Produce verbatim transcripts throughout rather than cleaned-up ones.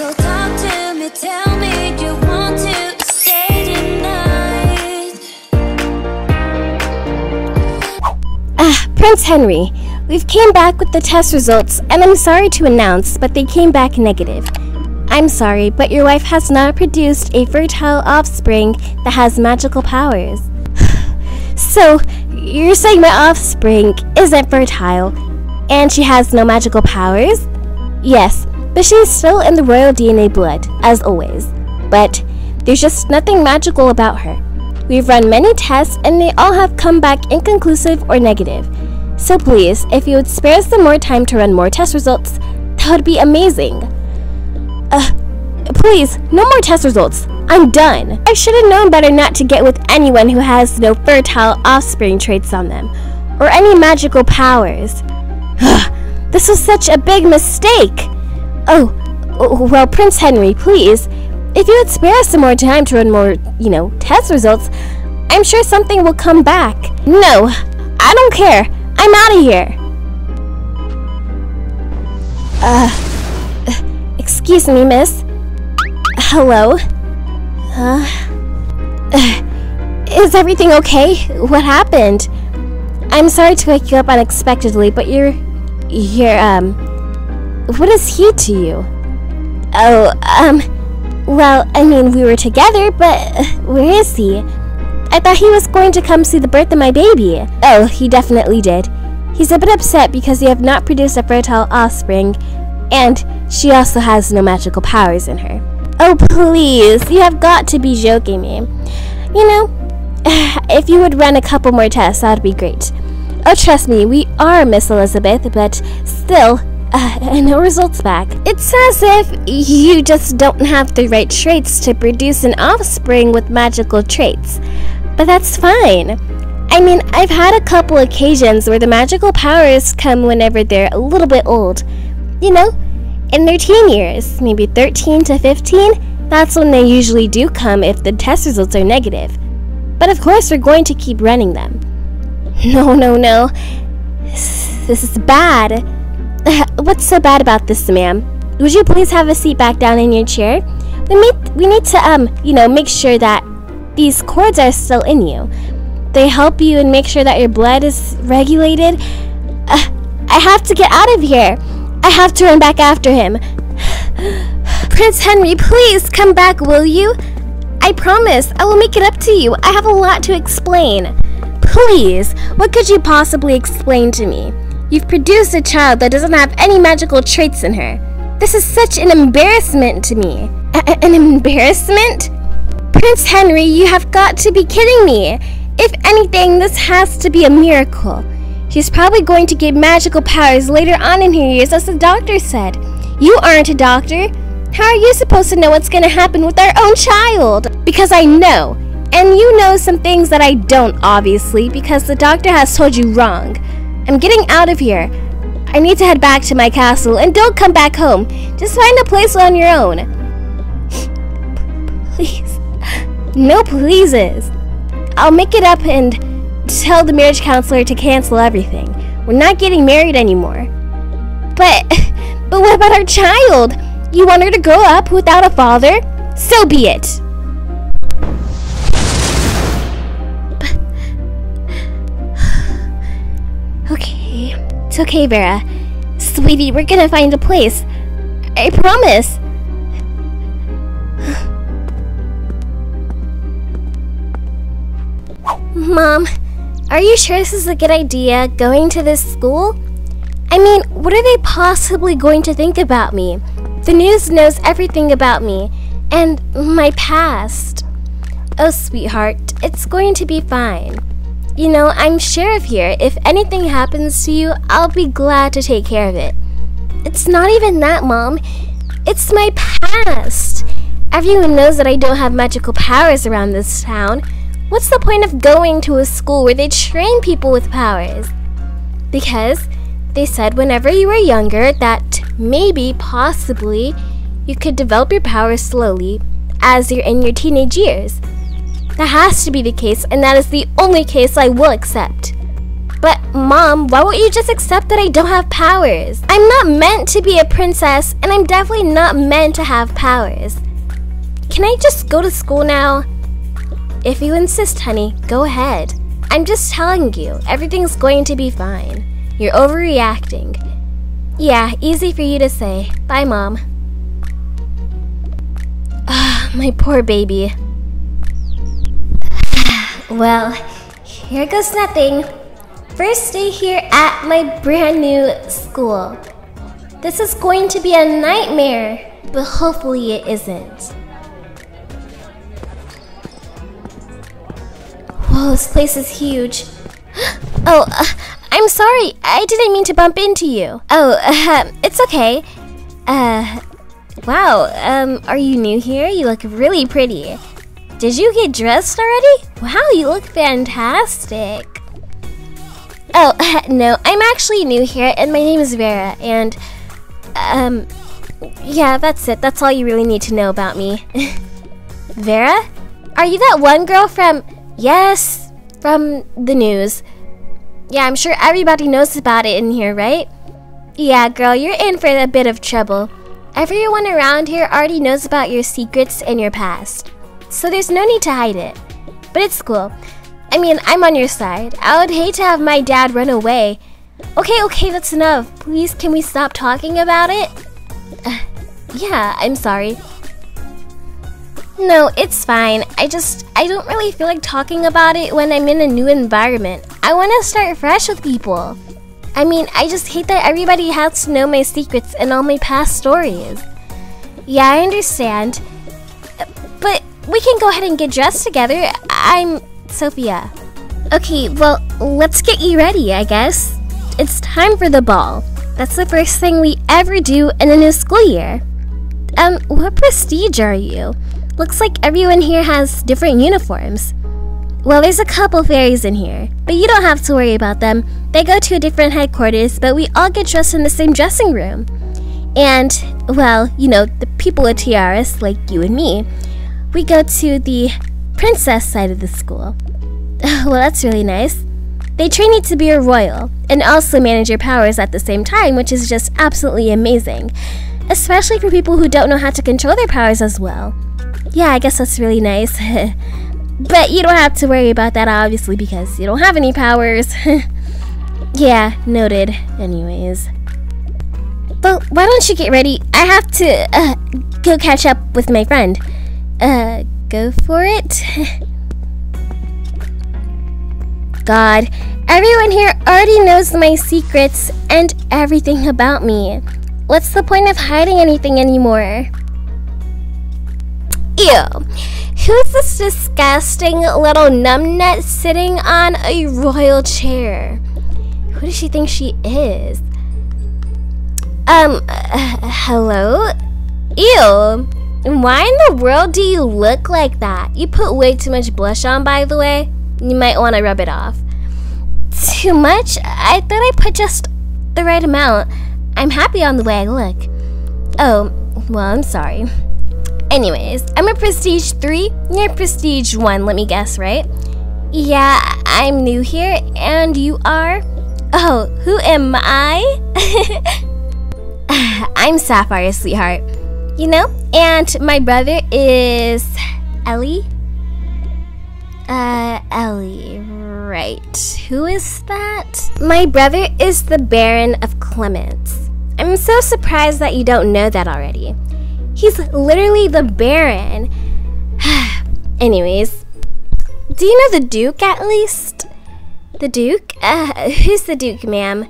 So talk to me, tell me you want to stay tonight. Ah, Prince Henry, we've came back with the test results, and I'm sorry to announce, but they came back negative. I'm sorry, but your wife has not produced a fertile offspring that has magical powers. So, you're saying my offspring isn't fertile, and she has no magical powers? Yes, but she's still in the royal D N A blood, as always. But there's just nothing magical about her. We've run many tests, and they all have come back inconclusive or negative. So please, if you would spare us some more time to run more test results, that would be amazing. Uh, please, no more test results. I'm done. I should have known better not to get with anyone who has no fertile offspring traits on them, or any magical powers. This was such a big mistake. Oh, well, Prince Henry, please, if you would spare us some more time to run more, you know, test results, I'm sure something will come back. No, I don't care. I'm out of here. Uh, excuse me, miss. Hello? Huh? Uh, is everything okay? What happened? I'm sorry to wake you up unexpectedly, but you're... You're, um... what is he to you? Oh, um... Well, I mean, we were together, but... Uh, where is he? I thought he was going to come see the birth of my baby. Oh, he definitely did. He's a bit upset because they have not produced a fertile offspring, and she also has no magical powers in her. Oh, please, you have got to be joking me. You know, if you would run a couple more tests, that would be great. Oh, trust me, we are Miss Elizabeth, but still, uh, no results back. It's as if you just don't have the right traits to produce an offspring with magical traits. But that's fine. I mean, I've had a couple occasions where the magical powers come whenever they're a little bit old, you know? In their teen years, maybe thirteen to fifteen, that's when they usually do come if the test results are negative. But of course, we're going to keep running them. No, no, no. This is bad. What's so bad about this, ma'am? Would you please have a seat back down in your chair? We need, we need to, um, you know, make sure that these cords are still in you. They help you and make sure that your blood is regulated. Uh, I have to get out of here. I have to run back after him. Prince Henry, please come back, will you? I promise, I will make it up to you. I have a lot to explain. Please, what could you possibly explain to me? You've produced a child that doesn't have any magical traits in her. This is such an embarrassment to me. A- an embarrassment? Prince Henry, you have got to be kidding me. If anything, this has to be a miracle. She's probably going to get magical powers later on in her years, as the doctor said. You aren't a doctor. How are you supposed to know what's going to happen with our own child? Because I know. And you know some things that I don't, obviously, because the doctor has told you wrong. I'm getting out of here. I need to head back to my castle, and don't come back home. Just find a place on your own. Please. No pleases. I'll make it up and... tell the marriage counselor to cancel everything. We're not getting married anymore. But, but what about our child? You want her to grow up without a father? So be it. Okay, it's okay, Vera. Sweetie, we're gonna find a place. I promise. Mom, are you sure this is a good idea, going to this school? I mean, what are they possibly going to think about me? The news knows everything about me, and my past. Oh, sweetheart, it's going to be fine. You know, I'm sheriff here. If anything happens to you, I'll be glad to take care of it. It's not even that, Mom. It's my past. Everyone knows that I don't have magical powers around this town. What's the point of going to a school where they train people with powers? Because they said whenever you were younger that maybe, possibly, you could develop your powers slowly as you're in your teenage years. That has to be the case, and that is the only case I will accept. But mom, why won't you just accept that I don't have powers? I'm not meant to be a princess, and I'm definitely not meant to have powers. Can I just go to school now? If you insist, honey, go ahead. I'm just telling you, everything's going to be fine. You're overreacting. Yeah, easy for you to say. Bye, mom. Ah, my poor baby. Well, here goes nothing. First day here at my brand new school. This is going to be a nightmare, but hopefully it isn't. Whoa, this place is huge. Oh, uh, I'm sorry. I didn't mean to bump into you. Oh, uh, it's okay. Uh, wow, um, are you new here? You look really pretty. Did you get dressed already? Wow, you look fantastic. Oh, uh, no, I'm actually new here, and my name is Vera, and, um, yeah, that's it. That's all you really need to know about me. Vera? Are you that one girl from... Yes, from the news. Yeah, I'm sure everybody knows about it in here, right? Yeah, girl, you're in for a bit of trouble. Everyone around here already knows about your secrets and your past, so there's no need to hide it. But it's cool. I mean, I'm on your side. I would hate to have my dad run away. Okay, okay, that's enough. Please, can we stop talking about it? Uh, yeah, I'm sorry. No, it's fine. I just, I don't really feel like talking about it when I'm in a new environment. I want to start fresh with people. I mean, I just hate that everybody has to know my secrets and all my past stories. Yeah, I understand. But we can go ahead and get dressed together. I'm Sophia. Okay, well, let's get you ready, I guess. It's time for the ball. That's the first thing we ever do in a new school year. Um, what prestige are you? Looks like everyone here has different uniforms. Well, there's a couple fairies in here, but you don't have to worry about them. They go to a different headquarters, but we all get dressed in the same dressing room. And, well, you know, the people with tiaras, like you and me, we go to the princess side of the school. Well, that's really nice. They train you to be a royal, and also manage your powers at the same time, which is just absolutely amazing. Especially for people who don't know how to control their powers as well. Yeah, I guess that's really nice. But you don't have to worry about that, obviously, because you don't have any powers. Yeah, noted. Anyways. Well, why don't you get ready? I have to uh, go catch up with my friend. Uh, go for it. God, everyone here already knows my secrets and everything about me. What's the point of hiding anything anymore? Ew. Who's this disgusting little numbnut sitting on a royal chair? Who does she think she is? Um, uh, hello? Ew. Why in the world do you look like that? You put way too much blush on, by the way. You might want to rub it off. Too much? I thought I put just the right amount. I'm happy on the way I look. Oh, well, I'm sorry. Anyways, I'm a prestige three, you're prestige one, let me guess, right? Yeah, I'm new here, and you are? Oh, who am I? I'm Sapphire Sweetheart, you know? And my brother is Ellie? Uh, Ellie, right. Who is that? My brother is the Baron of Clements. I'm so surprised that you don't know that already. He's literally the Baron. Anyways, do you know the Duke at least? The Duke? Uh, who's the Duke, ma'am?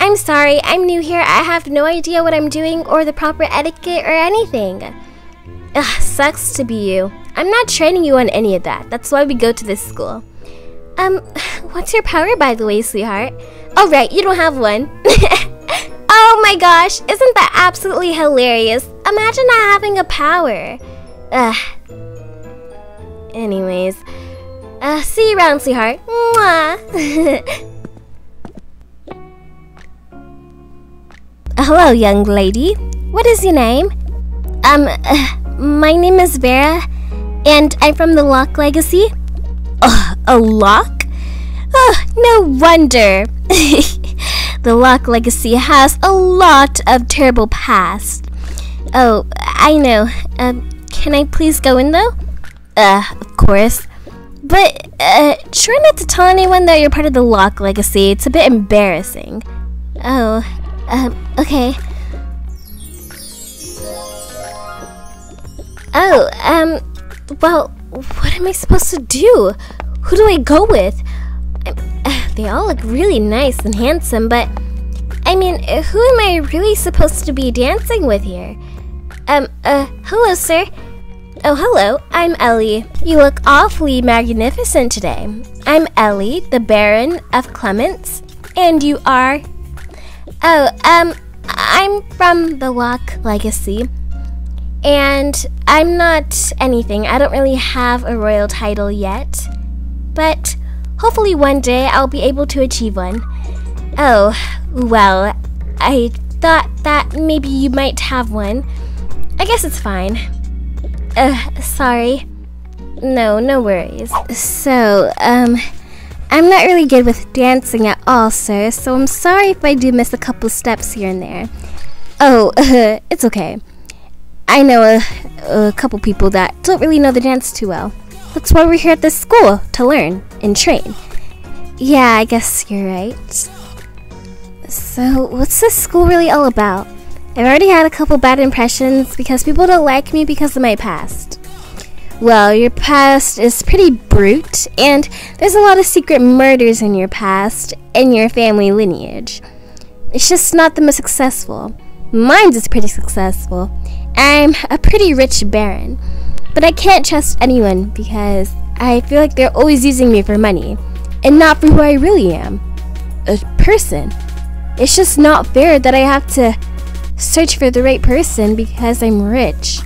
I'm sorry, I'm new here. I have no idea what I'm doing or the proper etiquette or anything. Ugh, sucks to be you. I'm not training you on any of that. That's why we go to this school. Um, what's your power, by the way, sweetheart? Oh, right, you don't have one. Oh my gosh, isn't that absolutely hilarious? Imagine not having a power. Ugh. Anyways, uh, see you around, sweetheart. Mwah. Hello, young lady. What is your name? Um, uh, my name is Vera, and I'm from the Lock Legacy. Ugh, a lock? Oh, no wonder. The Lock Legacy has a lot of terrible past. Oh, I know. Um, can I please go in though? Uh, of course. But uh, try not to tell anyone that you're part of the Lock Legacy. It's a bit embarrassing. Oh, um, okay. Oh, um, well, what am I supposed to do? Who do I go with? I, uh, they all look really nice and handsome, but I mean, who am I really supposed to be dancing with here? Um, uh, hello, sir. Oh, hello, I'm Ellie. You look awfully magnificent today. I'm Ellie, the Baron of Clements, and you are? Oh, um, I'm from the Walk Legacy, and I'm not anything. I don't really have a royal title yet, but hopefully one day I'll be able to achieve one. Oh, well, I thought that maybe you might have one. I guess it's fine. Uh, sorry. No, no worries. So, um, I'm not really good with dancing at all, sir, so I'm sorry if I do miss a couple steps here and there. Oh, uh, it's okay. I know a, a couple people that don't really know the dance too well. That's why we're here at this school, to learn and train. Yeah, I guess you're right. So, what's this school really all about? I've already had a couple bad impressions because people don't like me because of my past. Well, your past is pretty brute, and there's a lot of secret murders in your past and your family lineage. It's just not the most successful. Mine's is pretty successful. I'm a pretty rich baron, but I can't trust anyone because I feel like they're always using me for money and not for who I really am, a person. It's just not fair that I have to search for the right person because I'm rich.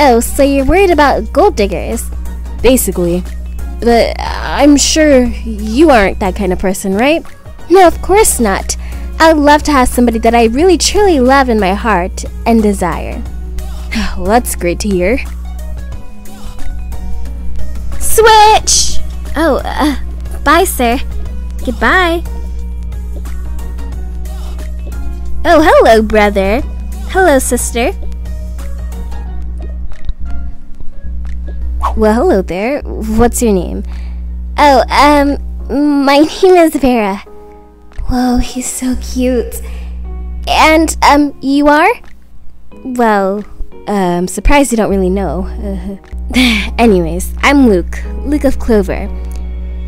Oh, so you're worried about gold diggers? Basically. But I'm sure you aren't that kind of person, right? No, of course not. I would love to have somebody that I really truly love in my heart and desire. Well, that's great to hear. Switch! Oh, uh, bye, sir. Goodbye. Oh, hello, brother. Hello, sister. Well, hello there. What's your name? Oh, um, my name is Vera. Whoa, he's so cute. And, um, you are? Well, uh, I'm surprised you don't really know. Uh, anyways, I'm Luke, Luke of Clover.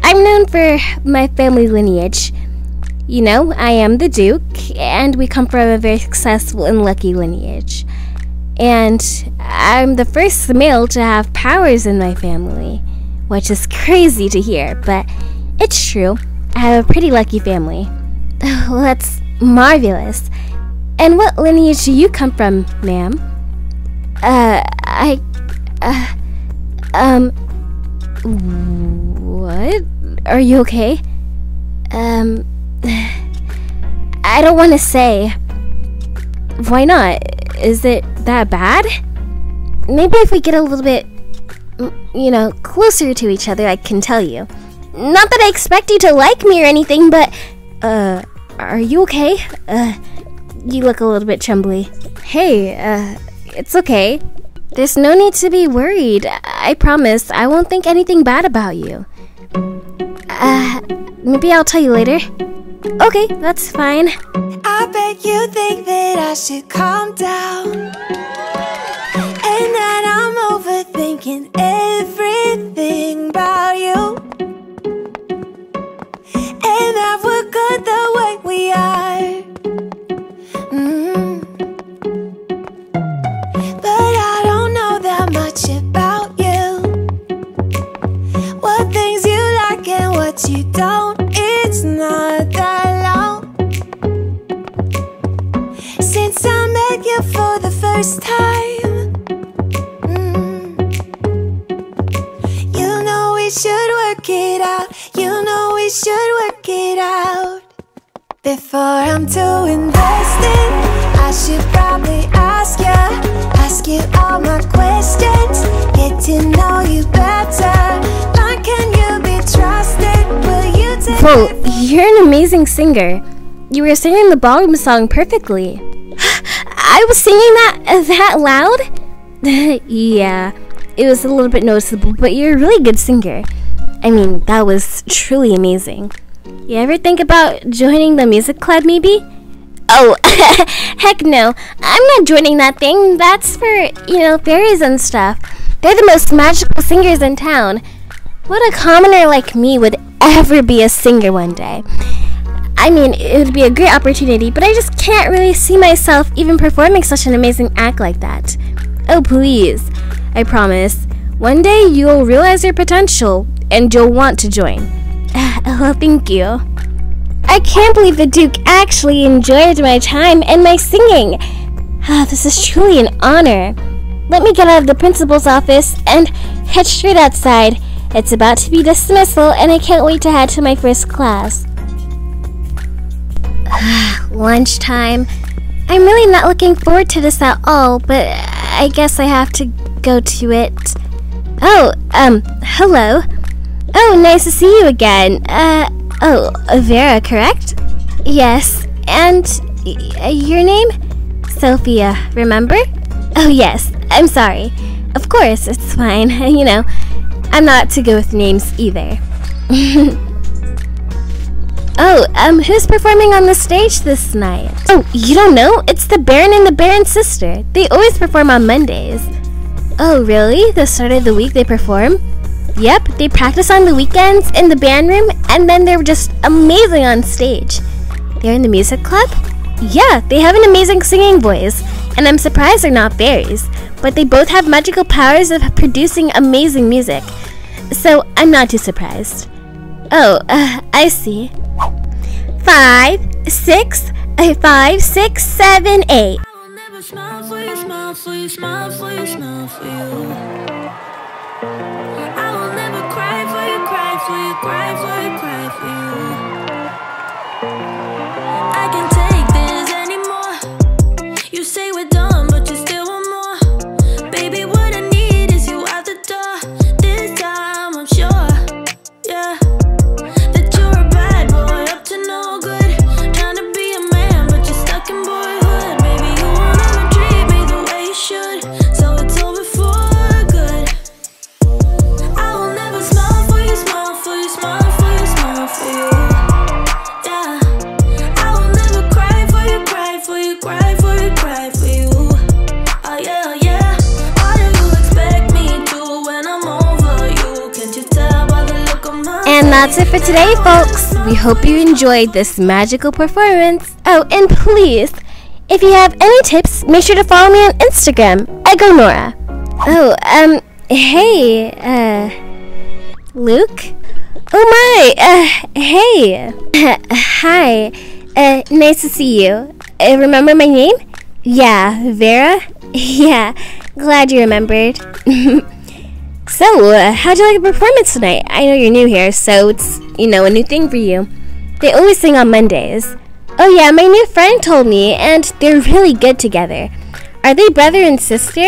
I'm known for my family lineage. You know, I am the Duke, and we come from a very successful and lucky lineage. And I'm the first male to have powers in my family, which is crazy to hear, but it's true. I have a pretty lucky family. Well, that's marvelous. And what lineage do you come from, ma'am? Uh, I... Uh, um... What? Are you okay? Um... I don't want to say. Why not? Is it that bad? Maybe if we get a little bit, you know, closer to each other, I can tell you. Not that I expect you to like me or anything, but, uh, are you okay? Uh, you look a little bit trembly. Hey, uh, it's okay. There's no need to be worried. I promise I won't think anything bad about you. Uh, maybe I'll tell you later. Okay, that's fine. I bet you think that I should calm down, and that I'm overthinking everything about you, and that we're good the way we are. Mm-hmm. But I don't know that much about you, what things you like and what you don't. It's not that long since I met you for the first time. Mm. You know we should work it out. You know we should work it out. Before I'm too invested, I should probably ask ya, ask you all my questions, get to know you better. Why can you be trusted? Will you take Whoa, you're an amazing singer. You were singing the ballroom song perfectly. I was singing that that loud? Yeah, it was a little bit noticeable, but you're a really good singer. I mean, that was truly amazing. You ever think about joining the music club, maybe? Oh, heck no. I'm not joining that thing. That's for, you know, fairies and stuff. They're the most magical singers in town. What a commoner like me would ever be a singer one day. I mean, it would be a great opportunity, but I just can't really see myself even performing such an amazing act like that. Oh, please. I promise. One day you'll realize your potential, and you'll want to join. Well, thank you. I can't believe the Duke actually enjoyed my time and my singing. Oh, this is truly an honor. Let me get out of the principal's office and head straight outside. It's about to be dismissal, and I can't wait to head to my first class. Lunchtime. I'm really not looking forward to this at all, but I guess I have to go to it. Oh, um, hello. Oh, nice to see you again. Uh, oh, Vera, correct? Yes, and y your name? Sophia, remember? Oh, yes, I'm sorry. Of course, it's fine. You know, I'm not to go with names either. Oh, um, who's performing on the stage this night? Oh, you don't know? It's the Baron and the Baron's sister. They always perform on Mondays. Oh, really? The start of the week they perform? Yep, they practice on the weekends in the band room, and then they're just amazing on stage. They're in the music club? Yeah, they have an amazing singing voice, and I'm surprised they're not fairies, but they both have magical powers of producing amazing music, so I'm not too surprised. Oh, uh, I see. Five, six, uh, five, six, seven, eight. I will never smile for you, smile for you, smile for you, smile for you. For you, cry for you, cry for you. I can't take this anymore. You say we're done, but you still want more. Baby, what I need is you out the door. This time I'm sure, yeah, that you're a bad boy, up to no good. Trying to be a man, but you're stuck in boyhood. Baby, you won't ever treat me the way you should, so it's over for good. I will never smile for you, smile. Smile for you, smile for you. Yeah, I will never cry for you, cry for you, cry for you, cry for you. Oh yeah, yeah. What do you expect me to when I'm over you? Can't you tell by the look on my face? And that's it for today, folks. We hope you enjoyed this magical performance. Oh, and please, if you have any tips, make sure to follow me on Instagram. I go Nora. Oh, um, hey, uh, Luke. Oh my, uh, hey, hi, uh, nice to see you. Uh, remember my name? Yeah, Vera? Yeah, glad you remembered. So, uh, how'd you like the performance tonight? I know you're new here, so it's, you know, a new thing for you. They always sing on Mondays. Oh yeah, my new friend told me, and they're really good together. Are they brother and sister?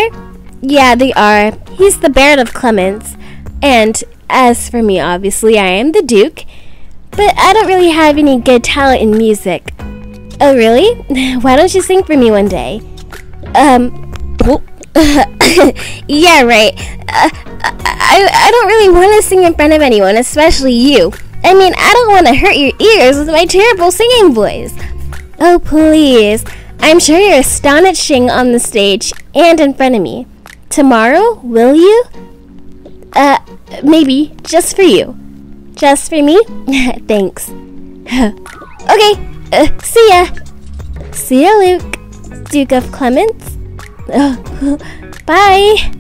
Yeah, they are. He's the Baron of Clements, and... as for me, obviously, I am the Duke, but I don't really have any good talent in music. Oh, really? Why don't you sing for me one day? Um, yeah, right. Uh, I, I don't really want to sing in front of anyone, especially you. I mean, I don't want to hurt your ears with my terrible singing voice. Oh, please. I'm sure you're astonishing on the stage and in front of me. Tomorrow, will you? Uh, maybe. Just for you. Just for me? Thanks. Okay, uh, see ya! See ya, Luke. Duke of Clements. Bye!